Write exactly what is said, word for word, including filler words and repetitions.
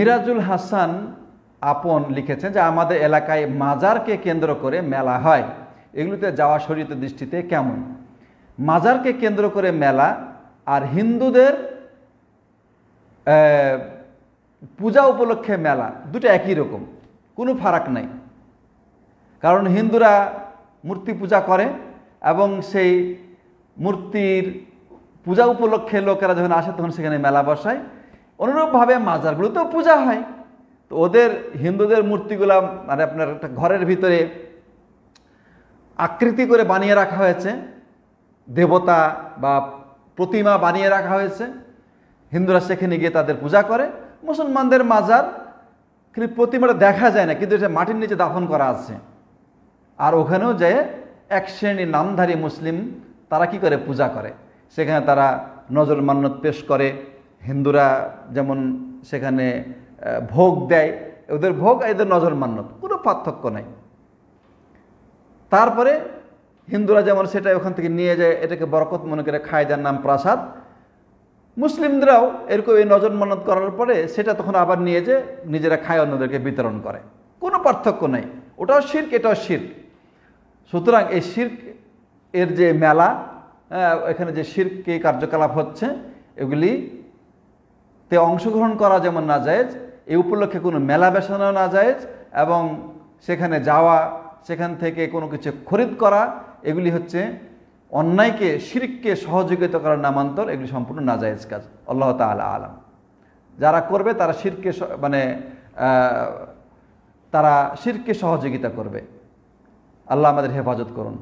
মিরাজুল হাসান আপন লিখেছেন যে আমাদের এলাকায় মাজারকে কেন্দ্র করে মেলা হয়, এগুলোতে যাওয়া শরীয়তের দৃষ্টিতে কেমন? মাজারকে কেন্দ্র করে মেলা আর হিন্দুদের পূজা উপলক্ষে মেলা দুটো একই রকম, কোনো ফারাক নাই। কারণ হিন্দুরা মূর্তি পূজা করে এবং সেই মূর্তির পূজা উপলক্ষে লোকেরা যখন আসে তখন সেখানে মেলা বসায়। অনুরূপভাবে মাজারগুলোতেও পূজা হয়, তো ওদের হিন্দুদের মূর্তিগুলো মানে আপনার একটা ঘরের ভিতরে আকৃতি করে বানিয়ে রাখা হয়েছে, দেবতা বা প্রতিমা বানিয়ে রাখা হয়েছে, হিন্দুরা সেখানে গিয়ে তাদের পূজা করে। মুসলমানদের মাজার কিন্তু প্রতিমাটা দেখা যায় না, কিন্তু এটা মাটির নিচে দাফন করা আছে, আর ওখানেও যে এক শ্রেণীর নামধারী মুসলিম তারা কি করে পূজা করে, সেখানে তারা নজর মান্নত পেশ করে। হিন্দুরা যেমন সেখানে ভোগ দেয়, ওদের ভোগ এদের নজর মান্নত, কোনো পার্থক্য নাই। তারপরে হিন্দুরা যেমন সেটা ওখান থেকে নিয়ে যায়, এটাকে বরকত মনে করে খায়, যার নাম প্রাসাদ। মুসলিমরাও এরকম এই নজর মান্নত করার পরে সেটা তখন আবার নিয়ে যে নিজেরা খায়, অন্যদেরকে বিতরণ করে, কোনো পার্থক্য নাই। ওটাও শিরক, এটাও শিরক। সুতরাং এই শিরক এর যে মেলা, এখানে যে শিরকে কার্যকলাপ হচ্ছে, এগুলি তে অংশগ্রহণ করা যেমন না জায়েজ, এই উপলক্ষে কোনো মেলা বেসানো না জায়েজ, এবং সেখানে যাওয়া, সেখান থেকে কোনো কিছু খরিদ করা, এগুলি হচ্ছে অন্যায়কে, শিরককে সহযোগিতা করার নামান্তর, এগুলি সম্পূর্ণ না জায়েজ কাজ। আল্লাহ তাআলা আলাম। যারা করবে তারা শিরকে মানে তারা শিরকে সহযোগিতা করবে। আল্লাহ আমাদের হেফাজত করুন।